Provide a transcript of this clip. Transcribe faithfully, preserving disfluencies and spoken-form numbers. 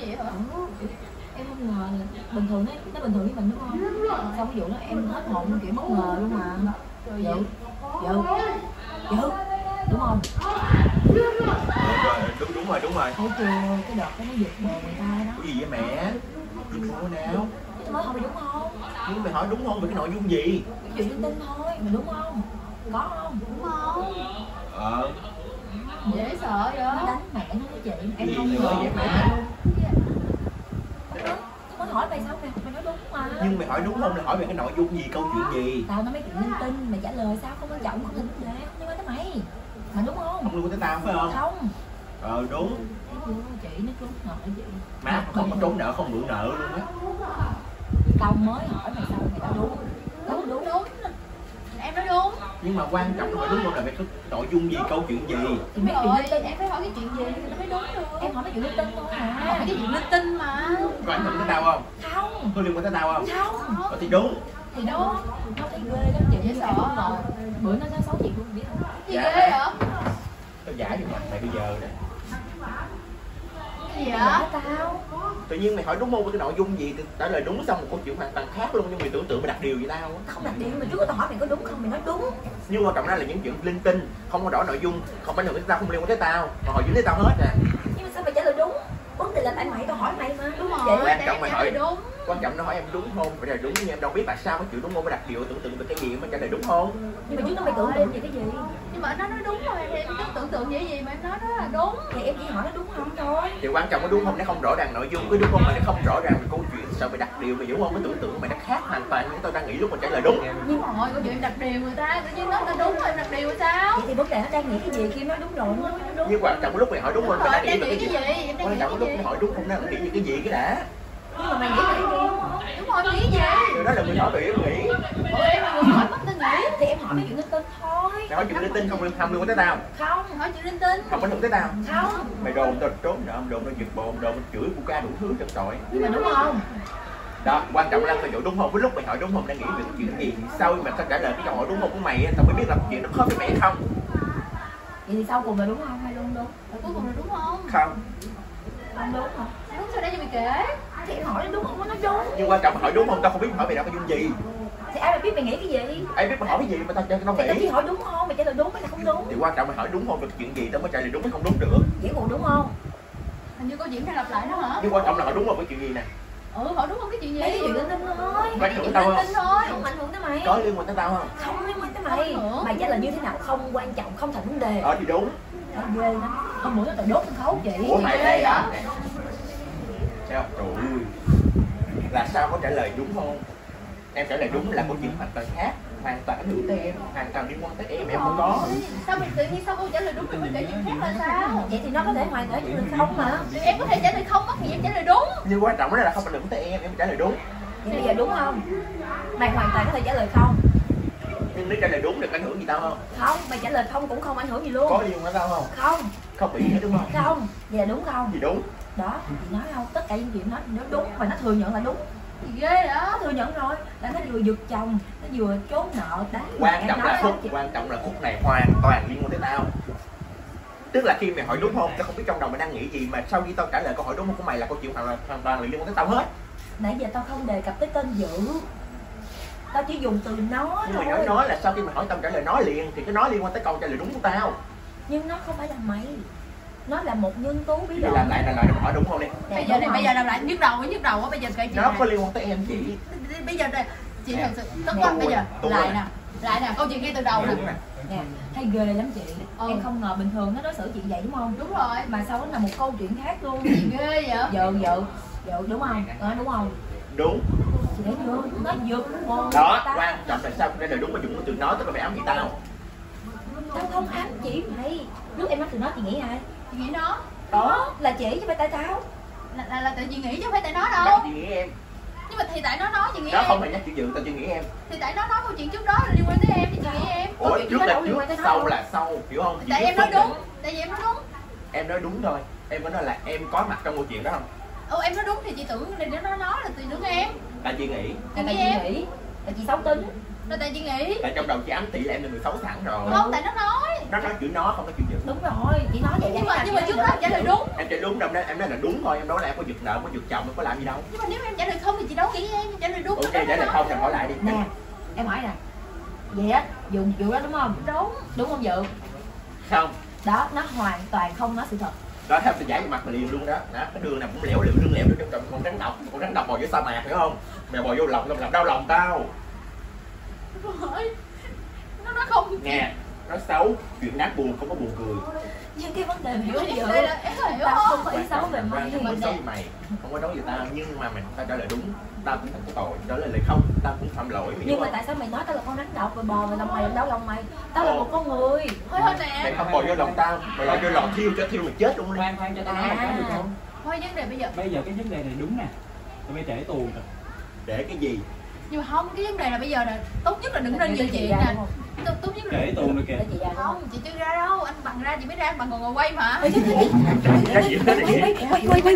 vậy hả? Ừ. Em không ngờ, bình thường ấy, nó bình thường với mình đúng không? Đúng rồi. Xong ví dụ nó em hết hồn kiểu bất ngờ luôn mà. Dự, dự, dự, đúng không? Đúng, đúng rồi, đúng rồi. Ôi trời ơi, cái đợt đó nó giật bờ người ta đó. Cái gì vậy mẹ? Đúng không nào? Chứ mới hỏi mày đúng không? Nhưng mày hỏi đúng không về cái nội dung gì? Chuyện linh tinh thôi, mày đúng không? Có không? Đúng không? Ờ. Dễ sợ vậy? Nó đánh mẹ với chị. Em không ngờ vậy mẹ luôn. Hỏi mày sao mày, mày nói đúng mà. Nhưng mày hỏi đúng không là hỏi về cái nội dung gì, câu chuyện gì? Tao nói mấy chuyện linh tinh, mày trả lời sao không quan trọng, không liên quan không tới mày. Mà đúng không? Không liên quan tới tao phải không? Không. Ờ đúng. Chị nó trốn nợ chị. Má không có trốn nợ, không mượn nợ luôn á. Tao mới hỏi mày sao mày nói đúng. Đúng đúng đúng. Em nói đúng. Nhưng mà quan trọng là đúng không là về cái nội dung gì, câu chuyện gì? Thì mấy chuyện linh tinh em phải hỏi cái chuyện gì thì nó mới đúng được. Em hỏi mấy chuyện linh tinh thôi hả? Hỏi cái chuyện linh tinh mà. Có ảnh hưởng tới tao không? Không. Có liên quan tới tao không? Không. Ờ, thì đúng. Thì đúng. Nó thấy ghê lắm chị, dễ sợ rồi. Bữa nó sáu chị luôn biết không? Gì ghê vậy? Tao giả vô mặt mày bây giờ nè. Cái gì vậy? Tao. Tự nhiên mày hỏi đúng không? Cái nội dung gì? Trả lời đúng xong một câu chuyện hoàn toàn khác luôn. Nhưng mày tưởng tượng mày đặt điều vậy tao. Không đặt điều, mà trước tao hỏi mày có đúng không? Mày nói đúng. Nhưng mà trọng ra là những chuyện linh tinh, không có rõ nội dung, không ảnh hưởng tới tao, không liên quan tới tao, mà hồi dính tới tao hết nè. Nhưng mà sao mày trả lời đúng? Vấn đề là tại mày, tao hỏi mày mà. Đúng rồi. Quan trọng mày hỏi đúng. Quan trọng nó hỏi em đúng không? Mày trả lời đúng nhưng em đâu biết tại sao có chuyện đúng không? Mày đặt điều tưởng tượng về cái gì mà trả lời đúng không? Nhưng mà trước nó mày tưởng tượng về cái gì? Nhưng mà nó nói đúng rồi thì em cứ tưởng tượng vậy gì mà em nói đó là đúng. Thì em chỉ hỏi nó đúng không thôi. Thì quan trọng có đúng không nó không rõ ràng nội dung, cái đúng không mà nó không rõ ràng về câu chuyện, sao mày đặt điều mày hiểu không? Cái tưởng tượng mày nó khác hoàn toàn với tao đang nghĩ lúc mình trả lời đúng. Nhưng mà hồi câu chuyện đặt điều người ta, tự nhiên nói tao đúng rồi em đặt điều sao? Vậy thì vấn đề nó đang nghĩ cái gì khi nói đúng rồi nó nói đúng. Nhưng quan trọng có lúc mày hỏi đúng không? Mày đang nghĩ về cái gì? Quan trọng có lúc mày hỏi đúng không nó nghĩ về cái gì cái đã. Nhưng mà mày nghĩ về cái gì đúng không? Đúng rồi, nghĩ gì? Điều đó là mình hỏi về em nghĩ. Ôi mà người hỏi mất tao nghĩ thì em hỏi mấy chuyện linh tinh thôi. Mày hỏi chuyện linh tinh không liên tham luôn tới tao. Không, hỏi chuyện linh tinh. Không ảnh hưởng tới tao. Không. Mày đồn tao trốn nợ, đồn tao giật bồn, đồn tao chửi buka đủ thứ trật trội. Nhưng mà đúng không? Đó, quan trọng là phải hiểu đúng không? Với lúc mày hỏi đúng không đang nghĩ về chuyện gì? Sau mà tao trả lời cái câu hỏi đúng không của mày tao mới biết là chuyện nó khớp với mày hay không. Vậy thì sau cùng là đúng không hay luôn đúng? Cuối cùng là đúng không? Không. Không đúng hả? Đúng sao để cho mày kể? Thì em hỏi đúng không nó đúng. Nhưng quan trọng hỏi đúng không tao không biết hỏi mày đâu có dung gì. Thì ai mà biết mày nghĩ cái gì? Ai biết mày hỏi cái gì mà tao cho nó nghĩ. Thì tao chỉ hỏi đúng không? Mày trả lời đúng hay là không đúng? Thì quan trọng mày hỏi đúng không được chuyện gì tao mới trả lời đúng hay không đúng được. Vậy còn đúng không? Hình như câu chuyện phải lặp lại đó hả? Nhưng quan trọng là hỏi đúng không cái chuyện gì nè. Ừ hỏi đúng không cái chuyện gì? Cái chuyện linh tinh thôi. Mày ảnh hưởng tao không? Không ảnh hưởng tới mày. Có liên quan tới tao không? Không liên quan tới mày. Mày trả lời như thế nào không quan trọng, không thành vấn đề. Ờ thì đúng. Ghê lắm. Hôm bữa tao đốt sân khấu vậy. Ủa mày đây hả? Trời ơi. Là sao có trả lời đúng không? Em trả lời đúng là câu chuyện hoàn toàn khác, hoàn toàn ảnh hưởng tới em, hoàn toàn liên quan tới em, em không có. Sao mình tự nhiên sao cô trả lời đúng rồi mình để chuyện khác là sao? Vậy thì nó có thể hoàn thể chuyện không mà. Em có thể trả lời không mất thì em trả lời đúng. Nhưng quan trọng đó là không ảnh hưởng tới em, em trả lời đúng. Vậy bây giờ đúng không? Mày hoàn toàn có thể trả lời không. Nhưng nếu trả lời đúng được ảnh hưởng gì tao không? Không, mày trả lời không cũng không ảnh hưởng gì luôn. Có gì mà tao không? Không. Không bị gì đúng không? Không. Vậy là đúng không? Thì đúng. Đó, thì nói không? Tất cả những chuyện nói nó đúng mà nó thừa nhận là đúng. Thì ghê đó, thừa nhận rồi. Là nó vừa giật chồng, nó vừa trốn nợ đánh. Quan trọng là khúc, quan trọng là khúc này hoàn toàn liên quan tới tao. Tức là khi mày hỏi đúng không, tao không biết trong đầu mày đang nghĩ gì mà sau khi tao trả lời câu hỏi đúng không của mày là câu chuyện hoàn toàn liên quan tới tao hết. Nãy giờ tao không đề cập tới tên Dự. Tao chỉ dùng từ nó nhưng thôi. Mà nói nói là sau khi mà hỏi tao trả lời nói liền thì cái nói liên quan tới câu trả lời đúng của tao. Nhưng nó không phải là mày. Nó là một nhân tố bí đỏ. Làm lại, làm lại, hỏi đúng không đi. Bây giờ này, bây giờ làm lại nhức đầu, nhức đầu quá bây giờ kể chuyện. Nó có liên quan tới em chị. Bây giờ đây, chị thật sự tức quá bây giờ. Lại nè, lại nè, câu chuyện ngay từ đầu nè. Nè, thấy ghê lắm chị. Em không ngờ bình thường nó đối xử chuyện vậy đúng không? Đúng rồi. Mà sao nó là một câu chuyện khác luôn. Ghê vậy? Vợ, vợ, vợ đúng không? Ờ đúng không? Đúng. Chị thấy chưa? Nó vượt luôn. Đó, quan trọng tại sao trả lời đúng mà dùng từ nói tức là phải ám chị tao. Tao không ám chị mày. Lúc em nói từ nó chị nghĩ ai? Chị nghĩ nó. Đó là chỉ chứ phải tại tao. Là, là, là tự chị nghĩ chứ không phải tại nó đâu. Đó, chị nghĩ em. Nhưng mà thì tại nó nói chị nghĩ đó, em. Đó không phải nhắc chuyện dự, tao chị nghĩ em. Thì tại nó nói câu chuyện trước đó là liên quan tới em thì chị nghĩ em. Ủa chuyện trước là trước, sau là sau, hiểu không? Tại em nói đúng, tại vì em nói đúng. Em nói đúng thôi, em có nói là em có mặt trong câu chuyện đó không? Ồ em nói đúng thì chị tưởng là nó nói là chị tưởng em. Tại chị nghĩ. Tại chị nghĩ. Tại chị xấu tính. Rồi tại chị nghĩ. Tại trong đầu chị ám tỷ là em là người xấu sẵn rồi. Không, tại nó nói. Nó nói chữ nó không có chữ giật. Đúng rồi, chị nói vậy. Nhưng mà nhưng mà trước đó trả lời đúng. Em trả đúng đâu đó, em nói là đúng thôi, em nói là em có giật nợ, em có giật chồng, em có làm gì đâu. Nhưng mà nếu em trả lời không thì chị đâu nghĩ em trả lời đúng. Ok, trả lời không thì hỏi lại đi. Nè, em hỏi nè. Vậy á, Dượng vụ đó đúng không? Đúng. Đúng không Dượng? Không. Đó, nó hoàn toàn không nói sự thật. Đó, em sẽ giải mặt mà liền luôn đó. Đó, cái đường nào cũng lẻo lẻo lẻo lẻo trong con rắn độc, con rắn độc bò vô sa mạc hiểu không? Mày bò vô lòng, làm đau lòng tao. Nó nó không nè, nó xấu, chuyện đáng buồn không có buồn cười. Nhưng cái vấn đề hiểu hiểu là em hiểu không phải xấu về mày, mình xấu mày, không có nói gì tao nhưng mà mình tao trả lời đúng, tao cũng không có tội, trả lời lại không, tao cũng phạm lỗi. Nhưng mà tại sao mày nói tao là con rắn độc và bò vào lòng mày, đau lòng mày? Tao là một con người. Thôi thôi nè. Mày không bò vô lòng tao, mày bò vô lòng thiêu cho thiêu mày chết luôn đi. Khoan khoan cho tao nói một cái được không? Thôi vấn đề bây giờ. Bây giờ cái vấn đề này đúng nè. Tụi mày trễ tù rồi. Để cái gì? Nhưng mà không, cái vấn đề là bây giờ là tốt nhất là đừng nên như chị nè. Tốt nhất là để tù nữa kìa. Không, chị chưa ra đâu, anh bằng ra chị mới ra, anh bằng còn ngồi quay mà. Quay quay quay.